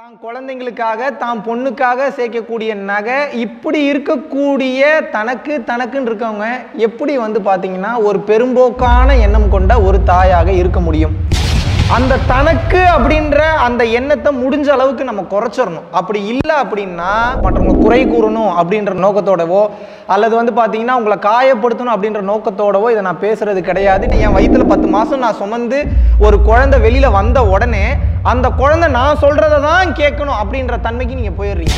तां कुळंदैगळुक्काग तां पोन्नुक्काग सेय्यकूडिय नगै इप्पடி இருக்கக்கூடிய தனக்கு தனக்குன்னு இருக்கவங்க எப்படி வந்து பாத்தீங்கன்னா ஒரு பெரும்போக்கான எண்ணம் கொண்ட ஒரு தாயாக இருக்க முடியும் அந்த தனக்கு அப்படிங்கற அந்த எண்ணத்தை முடிஞ்ச அளவுக்கு நம்ம குறைச்சிரணும் அப்படி இல்ல அப்படினா மற்றவங்க குறை கூறணும் அப்படிங்கற நோக்கத்தோடவோ அல்லது வந்து பாத்தீங்கன்னா உங்களை காயப்படுத்தணும் அப்படிங்கற நோக்கத்தோடவோ இத நான் பேசுறது கிடையாது நீ என் வயித்துல 10 மாசம் நான் சுமந்து ஒரு குழந்தை வெளியில வந்த உடனே அந்த குழந்தை நான் சொல்றத தான் கேட்கணும் அப்படிங்கற தன்மைக்கு நீங்க போயிடுறீங்க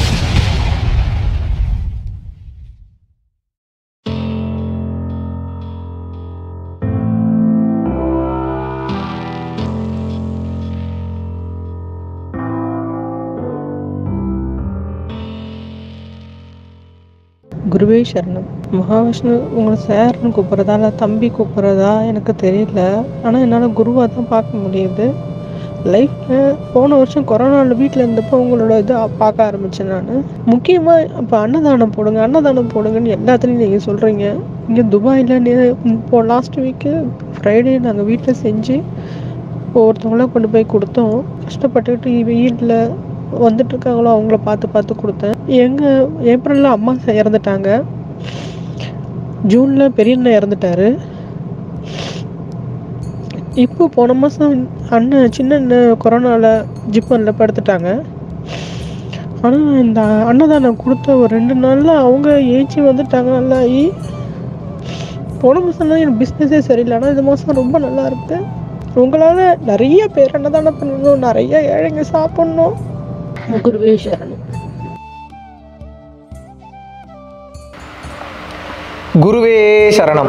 गुरुवे शरण महाविष्णु उंगल सारनु கூப்பிறதா இல்ல தம்பி கூப்பிறதா எனக்கு தெரியல ஆனா என்னால குருவா தான் பார்க்க முடியுது लाइफ போன வருஷம் கொரோனால வீட்ல இருந்தப்ப உங்களோட இது பார்க்க ஆரம்பிச்சேன் நான் முக்கியமா இப்ப அன்னதானம் போடுங்கன்னு எல்லாத்தையும் நீங்க சொல்றீங்க இங்க துபாய்ல இப்போ லாஸ்ட் வீக் ஃப்ரைடே நாங்க வீட்ல செஞ்சு ஒருத்தங்கள கொண்டு போய் கொடுத்தோம் கஷ்டப்பட்டுட்டு வீட்ல வந்துட்டு இருக்காங்களோ அவங்கள பார்த்து பார்த்து கொடுத்தேன் எங்க ஏப்ரல்ல அம்மா இறந்துட்டாங்க ஜூன்ல பெரியண்ணா இறந்துட்டாரு இப்போ போன மாசம் அண்ணன் சின்ன அண்ணன் கொரோனால ஜிப்பன்ல படுத்துட்டாங்க ஆனா இந்த அண்ணதானம் கொடுத்த ஒரு ரெண்டு நாள்ல அவங்க ஏச்சி வந்துட்டாங்க நல்லா ஆகி போன மாசம்லாம் என் பிஸ்னஸே சரியில்லை ஆனால் இந்த மாசம் ரொம்ப நல்லா இருக்கு உங்களால நிறைய பேர் அன்னதானம் பண்ணணும் நிறைய ஏழைங்க சாப்பிடணும் गुरुवे शरणम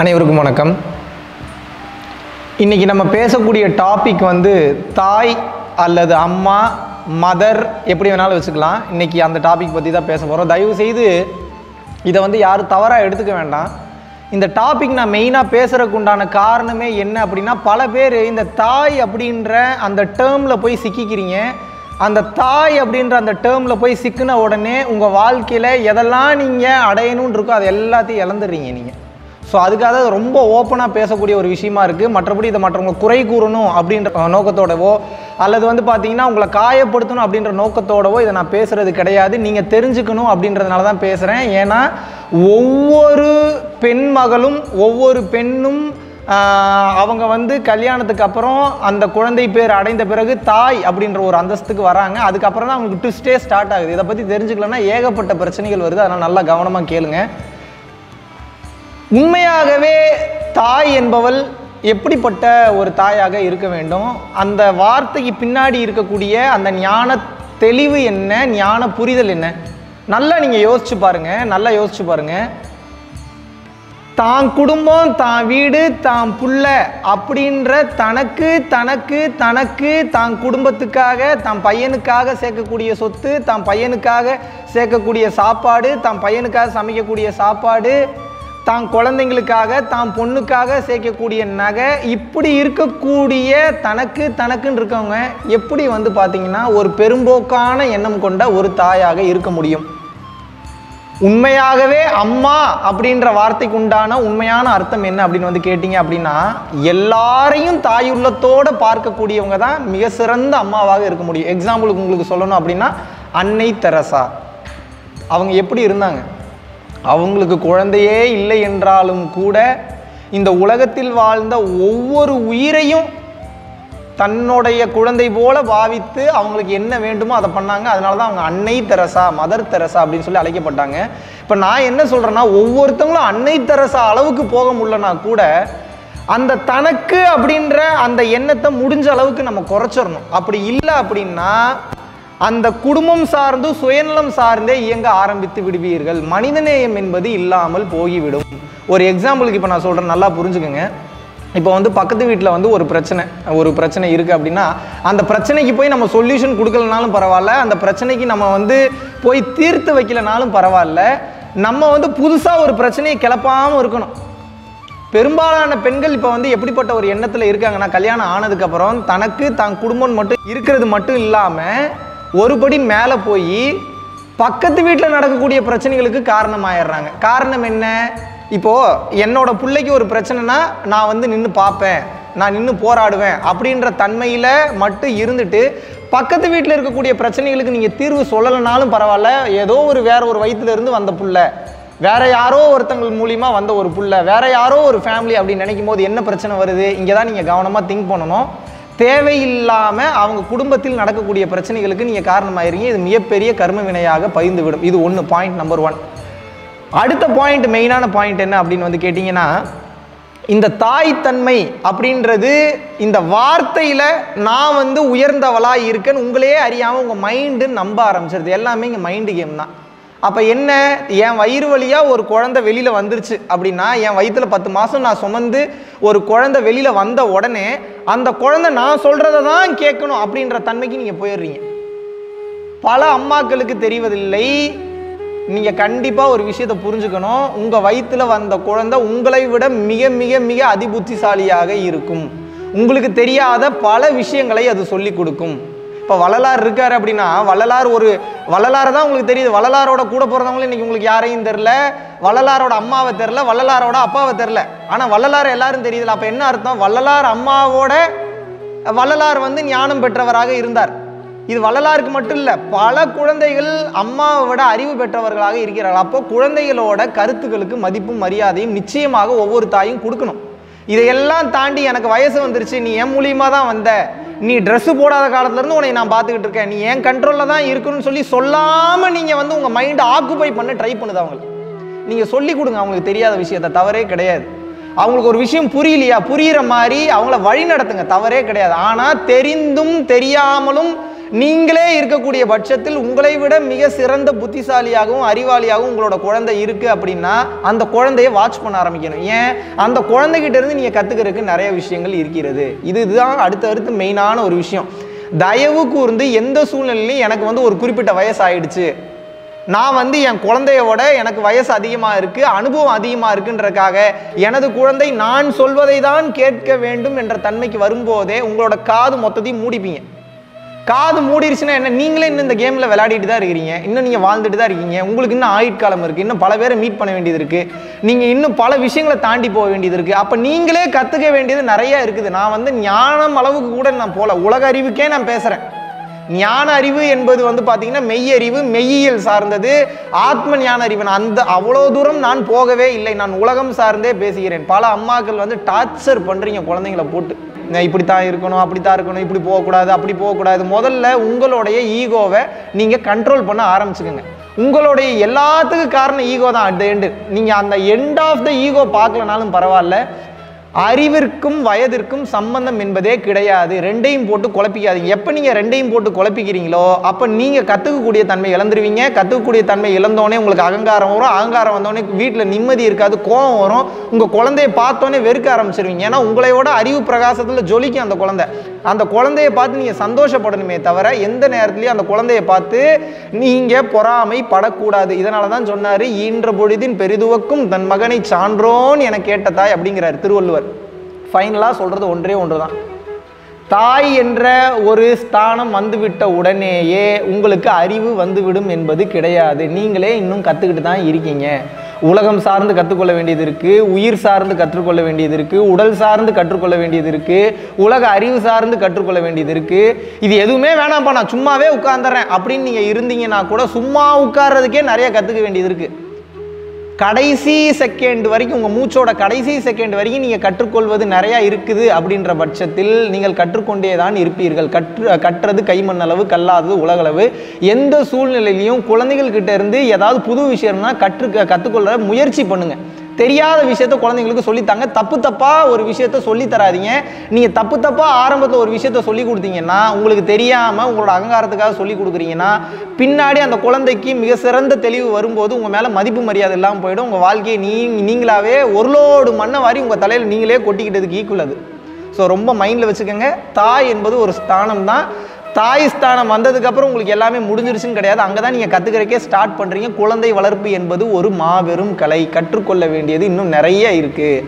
அனைவருக்கும் வணக்கம் இன்னைக்கு நம்ம பேசக்கூடிய டாபிக் வந்து தாய் அல்லது அம்மா மதர் எப்படி வேணாலும் வெச்சுக்கலாம் இன்னைக்கு அந்த டாபிக் பத்தி தான் பேச போறோம் தயவு செய்து இத வந்து யாரும் தவறா எடுத்துக்க வேண்டாம் இந்த டாபிக் நான் மெயினா பேசறதுக்கு உண்டான காரணமே என்ன அப்படினா பல பேர் இந்த தாய் அப்படிங்கற அந்த டேர்ம்ல போய் சிக்கிக்கிறீங்க அந்த தாய் அப்படிங்கற அந்த டேர்ம்ல போய் சிக்கின உடனே உங்க வாழ்க்கையில எதெல்லாம் நீங்க அடையணும்னு இருக்கோ அது எல்லாத்தையும் இழந்துறீங்க நீங்க சோ அதுக்காக ரொம்ப ஓபனா பேசக்கூடிய ஒரு விஷயமா இருக்கு மற்றபடி இத மற்றவங்க குறை கூறணும் அப்படிங்கற நோக்கத்தோடவோ அல்லது வந்து பாத்தீங்கன்னா உங்களை காயப்படுத்தணும் அப்படிங்கற நோக்கத்தோடவோ இத நான் பேசுறது கிடையாது நீங்க தெரிஞ்சுக்கணும் அப்படின்றதனால தான் பேசுறேன் ஏனா ஒவ்வொரு பெண்மகளும் ஒவ்வொரு பெண்ணும் அவங்க வந்து கல்யாணத்துக்கு அப்புறம் அந்த குழந்தை பேர் அடைந்த பிறகு தாய் அப்படிங்கற ஒரு அந்தஸ்துக்கு வராங்க அதுக்கு அப்புறம் தான் அவங்களுக்கு ட்விஸ்டே ஸ்டார்ட் ஆகுது இத பத்தி தெரிஞ்சிக்கலனா ஏகப்பட்ட பிரச்சனைகள் வருது அதனால நல்லா கவனமா கேளுங்க உண்மையாகவே தாய் என்பவள் எப்படிப்பட்ட ஒரு தாயாக இருக்க வேண்டும் அந்த வார்த்தைக்கு பின்னாடி இருக்கக்கூடிய அந்த ஞான தெளிவு என்ன ஞான புரிதல் என்ன நல்லா நீங்க யோசிச்சு பாருங்க நல்லா யோசிச்சு பாருங்க தான் குடும்பம் தான் வீடு தான் புள்ள அப்படின்ற தனக்கு தனக்கு தனக்கு தான் குடும்பத்துக்காக தான் பையனுக்காக சேர்க்கக்கூடிய சொத்து தான் பையனுக்காக சேர்க்கக்கூடிய சாப்பாடு தான் பையனுக்காக சமைக்கக்கூடிய சாப்பாடு தான் குழந்தைகளுக்காக தான் பொண்ணுக்காக சேர்க்கக்கூடிய நகை இப்படி இருக்கக்கூடிய தனக்கு தனக்குன்னு இருக்கவங்க எப்படி வந்து பாத்தீங்கன்னா ஒரு பெரும்போக்கான எண்ணம் கொண்ட ஒரு தாயாக இருக்க முடியும் உண்மையாகவே அம்மா அப்படிங்கற வார்த்தைக்கு உண்டான உண்மையான அர்த்தம் என்ன அப்படினு வந்து கேட்டிங்க அப்படினா எல்லாரையும் தாயுள்ளத்தோட பார்க்கக்கூடியவங்க தான் மிக சிறந்த அம்மாவாக இருக்க முடியும் எக்ஸாம்பிளுக்கு உங்களுக்கு சொல்லணும் அப்படினா அன்னை தெரசா அவங்க எப்படி இருந்தாங்க அவங்களுக்கு குழந்தையே இல்லை என்றாலும் கூட இந்த உலகத்தில் வாழ்ந்த ஒவ்வொரு உயிரையும் தன்னுடைய குழந்தை போல பாவித்து அவங்களுக்கு என்ன வேண்டுமோ அதை பண்ணாங்க அதனால தான் அவங்க அன்னை தெரசா மதர் தெரசா அப்படின்னு சொல்லி அழைக்கப்பட்டாங்க இப்போ நான் என்ன சொல்றேன்னா ஒவ்வொருத்தங்களும் அன்னை தெரசா அளவுக்கு போக முடியலனா கூட அந்த தனக்கு அப்படிங்கற அந்த எண்ணத்தை முடிஞ்ச அளவுக்கு நம்ம குறைச்சிரணும் அப்படி இல்லை அப்படின்னா அந்த குடும்பம் சார்ந்து சுயநலம் சார்ந்தே இயங்க ஆரம்பித்து விடுவீர்கள் மனிதநேயம் என்பது இல்லாமல் போகிவிடும் ஒரு எக்ஸாம்பிளுக்கு இப்போ நான் சொல்றேன் நல்லா புரிஞ்சுக்கங்க இப்போ வந்து பக்கத்து வீட்டில் வந்து ஒரு பிரச்சனை இருக்கு அப்படின்னா அந்த பிரச்சனைக்கு போய் நம்ம சொல்யூஷன் கொடுக்கலனாலும் பரவாயில்ல அந்த பிரச்சனைக்கு நம்ம வந்து போய் தீர்த்து வைக்கலனாலும் பரவாயில்ல நம்ம வந்து புதுசாக ஒரு பிரச்சனையை கிளப்பாமல் இருக்கணும் பெரும்பாலான பெண்கள் இப்போ வந்து எப்படிப்பட்ட ஒரு எண்ணத்தில் இருக்காங்கன்னா கல்யாணம் ஆனதுக்கப்புறம் தனக்கு தான் குடும்பம் மட்டும் இருக்கிறது மட்டும் இல்லாமல் ஒருபடி மேலே போய் பக்கத்து வீட்டில் நடக்கக்கூடிய பிரச்சனைகளுக்கு காரணமாயிடுறாங்க காரணம் என்ன இப்போது என்னோட பிள்ளைக்கு ஒரு பிரச்சனைனா நான் வந்து நின்று பார்ப்பேன் நான் இன்னும் போராடுவேன் அப்படிங்கற தன்மையில மட்டும் இருந்துட்டு பக்கத்து வீட்ல இருக்கக்கூடிய பிரச்சனைகளுக்கு நீங்க தீர்வு சொல்லலனாலும் பரவாயில்லை, ஏதோ ஒரு வேற ஒரு வயித்துல இருந்து வந்த புள்ள, வேற யாரோ ஒருத்தங்கள் மூலமா வந்த ஒரு புள்ள, வேற யாரோ ஒரு ஃபேமிலி அப்படி நினைக்கும் போது என்ன பிரச்சனை வருது, இங்க தான் நீங்க கவனமா திங்க் பண்ணனும். தேவையில்லாம அவங்க குடும்பத்தில் நடக்கக்கூடிய பிரச்சனைகளுக்கு நீங்க காரணமாயிருங்க. இது மிகப்பெரிய கர்ம வினையாக பயந்து விடும். இது ஒன்று, பாயிண்ட் நம்பர் ஒன். அடுத்த பாயிண்ட், மெயினான பாயிண்ட் என்ன அப்படின்னு வந்து கேட்டிங்கன்னா, இந்த தாய் தன்மை அப்படின்றது இந்த வார்த்தையில் நான் வந்து உயர்ந்தவளாக இருக்கேன்னு உங்களே அறியாமல் உங்கள் மைண்டு நம்ப ஆரம்பிச்சிருது. எல்லாமே இங்கே மைண்டு கேம் தான். அப்போ என்ன, என் வயிறு வழியாக ஒரு குழந்தை வெளியில் வந்துருச்சு அப்படின்னா, என் வயிற்றில் 10 மாதம் நான் சுமந்து ஒரு குழந்தை வெளியில் வந்த உடனே அந்த குழந்தை நான் சொல்கிறத தான் கேட்கணும் அப்படின்ற தன்மைக்கு நீங்கள் போயிடுறீங்க. பல அம்மாக்களுக்கு தெரிவதில்லை. நீங்கள் கண்டிப்பாக ஒரு விஷயத்தை புரிஞ்சுக்கணும், உங்கள் வயிற்றில் வந்த குழந்தை உங்களை விட மிக மிக மிக அதிபுத்திசாலியாக இருக்கும். உங்களுக்கு தெரியாத பல விஷயங்களை அது சொல்லி கொடுக்கும். இப்போ வள்ளலார் இருக்கார் அப்படின்னா, வள்ளலார் ஒரு வள்ளலாரை தான் உங்களுக்கு தெரியுது. வள்ளலாரோட கூட பிறந்தவங்களும் இன்றைக்கி உங்களுக்கு யாரையும் தெரில, வள்ளலாரோட அம்மாவை தெரில, வள்ளலாரோட அப்பாவை தெரில, ஆனால் வள்ளலாரை எல்லாரும் தெரியுதுல. அப்போ என்ன அர்த்தம், வள்ளலார் அம்மாவோட வள்ளலார் வந்து ஞானம் பெற்றவராக இருந்தார். இது வள்ளலாருக்கு மட்டும் இல்லை, பல குழந்தைகள் அம்மாவை விட அறிவு பெற்றவர்களாக இருக்கிறார்கள். அப்போ குழந்தைகளோட கருத்துக்களுக்கு மதிப்பும் மரியாதையும் நிச்சயமாக ஒவ்வொரு தாயும் கொடுக்கணும். இதையெல்லாம் தாண்டி எனக்கு வயசு வந்துருச்சு, நீ என் மூலியமாக தான் வந்த, நீ ட்ரெஸ்ஸு போடாத காலத்துலேருந்து உன்னை நான் பார்த்துக்கிட்டு இருக்கேன், நீ என் கண்ட்ரோலில் தான் இருக்குன்னு சொல்லி சொல்லாமல் நீங்கள் வந்து உங்கள் மைண்டை ஆக்குப்பை பண்ண ட்ரை பண்ணுது. அவங்களுக்கு நீங்கள் சொல்லிக் கொடுங்க, அவங்களுக்கு தெரியாத விஷயத்த, தவறே கிடையாது. அவங்களுக்கு ஒரு விஷயம் புரியலையா, புரிகிற மாதிரி அவங்கள வழி நடத்துங்க, தவறே கிடையாது. ஆனால் தெரிந்தும் தெரியாமலும் நீங்களே இருக்கக்கூடிய பட்சத்தில் உங்களை விட மிக சிறந்த புத்திசாலியாகவும் அறிவாளியாகவும் உங்களோட குழந்தை இருக்குது அப்படின்னா அந்த குழந்தையை வாட்ச் பண்ண ஆரம்பிக்கணும். ஏன், அந்த குழந்தைகிட்டேருந்து நீங்கள் கற்றுக்கிறதுக்கு நிறைய விஷயங்கள் இருக்கிறது. இதுதான் அடுத்தடுத்து மெயினான ஒரு விஷயம். தயவு கூர்ந்து எந்த சூழ்நிலையும் எனக்கு வந்து ஒரு குறிப்பிட்ட வயசு ஆயிடுச்சு, நான் வந்து என் குழந்தையோட எனக்கு வயசு அதிகமாக இருக்குது, அனுபவம் அதிகமாக இருக்குன்றக்காக எனது குழந்தை நான் சொல்வதை தான் கேட்க வேண்டும் என்ற தன்மைக்கு வரும்போதே உங்களோட காது மொத்தத்தையும் மூடிப்பீங்க. காது மூடிருச்சுன்னா என்ன, நீங்களே இன்னும் இந்த கேமில் விளையாடிட்டு தான் இருக்கிறீங்க, இன்னும் நீங்கள் வாழ்ந்துட்டு தான் இருக்கீங்க, உங்களுக்கு இன்னும் ஆயுட்காலம் இருக்குது, இன்னும் பல பேரை மீட் பண்ண வேண்டியது இருக்குது, நீங்கள் இன்னும் பல விஷயங்களை தாண்டி போக வேண்டியது இருக்குது. அப்போ நீங்களே கற்றுக்க வேண்டியது நிறையா இருக்குது. நான் வந்து ஞானம் அளவுக்கு கூட நான் போகல, உலக அறிவுக்கே நான் பேசுகிறேன். ஞான அறிவு என்பது வந்து பார்த்திங்கன்னா மெய்யறிவு, மெய்யியல் சார்ந்தது, ஆத்ம ஞான அறிவு. நான் அந்த அவ்வளோ தூரம் நான் போகவே இல்லை, நான் உலகம் சார்ந்தே பேசுகிறேன். பல அம்மாக்கள் வந்து டார்ச்சர் பண்ணுறீங்க குழந்தைங்களை போட்டு, இப்படித்தான் இருக்கணும், அப்படித்தான் இருக்கணும், இப்படி போகக்கூடாது, அப்படி போகக்கூடாது. முதல்ல உங்களுடைய ஈகோவை நீங்கள் கண்ட்ரோல் பண்ண ஆரம்பிச்சுக்கோங்க. உங்களுடைய எல்லாத்துக்கும் காரணம் ஈகோ தான். அட் த எண்டு நீங்கள் அந்த எண்ட் ஆஃப் த ஈகோ பார்க்கலனாலும் பரவாயில்ல, அறிவிற்கும் வயதிற்கும் சம்பந்தம் என்பதே கிடையாது. ரெண்டையும் போட்டு குழப்பிக்காதீங்க. எப்போ நீங்கள் ரெண்டையும் போட்டு குழப்பிக்கிறீங்களோ அப்போ நீங்கள் கற்றுக்கக்கூடிய தன்மை இழந்துருவீங்க. கற்றுக்கக்கூடிய தன்மை இழந்தோடனே உங்களுக்கு அகங்காரம் வரும், அகங்காரம் வந்தோடனே வீட்டில் நிம்மதி இருக்காது, கோபம் வரும், உங்கள் குழந்தைய பார்த்தோன்னே வெறுக்க ஆரம்பிச்சிருவீங்க. ஏன்னா உங்களையோட அறிவு பிரகாசத்தில் ஜொலிக்கும் அந்த குழந்தை. அந்த குழந்தைய பார்த்து நீங்கள் சந்தோஷப்படணுமே தவிர எந்த நேரத்துலையும் அந்த குழந்தைய பார்த்து நீங்கள் பொறாமை படக்கூடாது. இதனால தான் சொன்னார், ஈன்ற பொழுதின் பெரிதுவக்கும் தன் மகனை சான்றோன் என கேட்ட தாய் அப்படிங்கிறார் திருவள்ளுவர். ஃபைனலாக சொல்கிறது ஒன்றே ஒன்று தான், தாய் என்ற ஒரு ஸ்தானம் வந்துவிட்ட உடனேயே உங்களுக்கு அறிவு வந்துவிடும் என்பது கிடையாது. நீங்களே இன்னும் கற்றுக்கிட்டு தான் இருக்கீங்க. உலகம் சார்ந்து கற்றுக்கொள்ள வேண்டியது இருக்குது, உயிர் சார்ந்து கற்றுக்கொள்ள வேண்டியது இருக்குது, உடல் சார்ந்து கற்றுக்கொள்ள வேண்டியது இருக்குது, உலக அறிவு சார்ந்து கற்றுக்கொள்ள வேண்டியது இருக்குது. இது எதுவுமே வேணாம்ப்பா, நான் சும்மாவே உட்கார்ந்துறேன் அப்படின்னு நீங்கள் இருந்தீங்கன்னா கூட சும்மா உட்கார்றதுக்கே நிறைய கற்றுக்க வேண்டியது இருக்குது. கடைசி செகண்ட் வரைக்கும், உங்கள் மூச்சோட கடைசி செகண்ட் வரைக்கும் நீங்கள் கற்றுக்கொள்வது நிறையா இருக்குது. அப்படின்ற பட்சத்தில் நீங்கள் கற்றுக்கொண்டே தான் இருப்பீர்கள். கற்றது கைமண்ணளவு, கல்லாதது உலகளவு. எந்த சூழ்நிலையிலையும் குழந்தைகள்கிட்ட இருந்து ஏதாவது புது விஷயம்னா கற்றுக்கொள்ள முயற்சி பண்ணுங்கள். தெரியாத விஷயத்த குழந்தைங்களுக்கு சொல்லித்தாங்க. தப்பு தப்பாக ஒரு விஷயத்த சொல்லித்தராதிங்க. நீங்கள் தப்பு தப்பாக ஆரம்பத்தில் ஒரு விஷயத்த சொல்லி கொடுத்தீங்கன்னா, உங்களுக்கு தெரியாமல் உங்களோட அகங்காரத்துக்காக சொல்லி கொடுக்குறீங்கன்னா, பின்னாடி அந்த குழந்தைக்கு மிக சிறந்த தெளிவு வரும்போது உங்கள் மேலே மதிப்பு மரியாதை இல்லாமல் போயிடும். உங்கள் வாழ்க்கையை நீங்களாவே ஒருளோடு மண்ணை வாரி உங்கள் தலையில் நீங்களே கொட்டிக்கிட்டதுக்கு ஈக்குவல் அது. ஸோ ரொம்ப மைண்டில் வச்சுக்கோங்க, தாய் என்பது ஒரு ஸ்தானம் தான். தாய் ஸ்தானம் வந்ததுக்கப்புறம் உங்களுக்கு எல்லாமே முடிஞ்சிருச்சுன்னு கிடையாது. அங்கே தான் நீங்கள் கற்றுக்கிறக்கே ஸ்டார்ட் பண்ணுறீங்க. குழந்தை வளர்ப்பு என்பது ஒரு மாபெரும் கலை, கற்றுக்கொள்ள வேண்டியது இன்னும் நிறைய இருக்குது.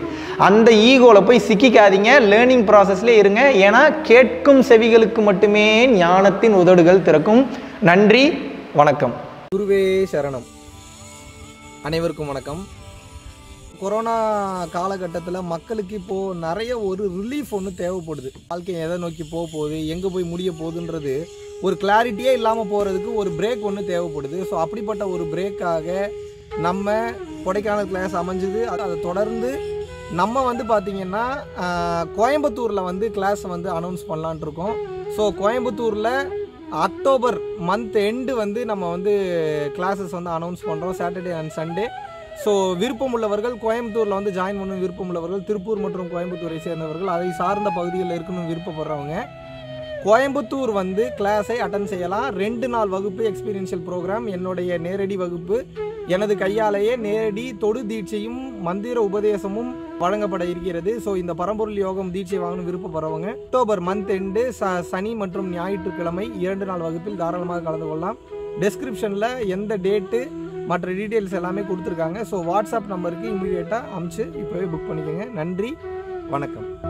அந்த ஈகோவில் போய் சிக்கிக்காதீங்க, லேர்னிங் ப்ராசஸ்லேயே இருங்க. ஏன்னா கேட்கும் செவிகளுக்கு மட்டுமே ஞானத்தின் உதடுகள் திறக்கும். நன்றி, வணக்கம். குருவே சரணம். அனைவருக்கும் வணக்கம். கொரோனா காலகட்டத்தில் மக்களுக்கு இப்போது நிறைய ஒரு ரிலீஃப் ஒன்று தேவைப்படுது. வாழ்க்கை எதை நோக்கி போக போகுது, எங்கே போய் முடிய போகுதுன்றது ஒரு கிளாரிட்டியே இல்லாமல் போகிறதுக்கு ஒரு பிரேக் ஒன்று தேவைப்படுது. ஸோ அப்படிப்பட்ட ஒரு பிரேக்காக நம்ம கொடைக்கானல் கிளாஸ் அமைஞ்சது. அதை தொடர்ந்து நம்ம வந்து பார்த்திங்கன்னா கோயம்புத்தூரில் வந்து கிளாஸ் வந்து அனௌன்ஸ் பண்ணலான் இருக்கோம். ஸோ கோயம்புத்தூரில் அக்டோபர் மந்த் எண்டு வந்து நம்ம வந்து கிளாஸஸ் வந்து அனௌன்ஸ் பண்ணுறோம், சாட்டர்டே அண்ட் சண்டே. ஸோ விருப்பம் உள்ளவர்கள் கோயம்புத்தூரில் வந்து ஜாயின் பண்ணணும், விருப்பம் உள்ளவர்கள் திருப்பூர் மற்றும் கோயம்புத்தூரை சேர்ந்தவர்கள் அதை சார்ந்த பகுதிகளில் இருக்கணும் விருப்பப்படுறவங்க கோயம்புத்தூர் வந்து கிளாஸை அட்டன் செய்யலாம். 2 நாள் வகுப்பு எக்ஸ்பீரியன்ஷியல் ப்ரோக்ராம், என்னுடைய நேரடி வகுப்பு, எனது கையாலேயே நேரடி தொடு தீட்சையும் மந்திர உபதேசமும் வழங்கப்பட இருக்கிறது. ஸோ இந்த பரம்பொருள் யோகம் தீட்சை வாங்கணும் விருப்பப்படுறவங்க அக்டோபர் மந்த் எண்டு சனி மற்றும் ஞாயிற்றுக்கிழமை 2 நாள் வகுப்பில் தாராளமாக கலந்து கொள்ளலாம். டெஸ்கிரிப்ஷனில் எந்த டேட்டு மற்ற டீட்டெயில்ஸ் எல்லாமே கொடுத்துருக்காங்க. ஸோ வாட்ஸ்அப் நம்பருக்கு இமீடியட்டாக அனுப்பிச்சு இப்போவே புக் பண்ணிக்கோங்க. நன்றி, வணக்கம்.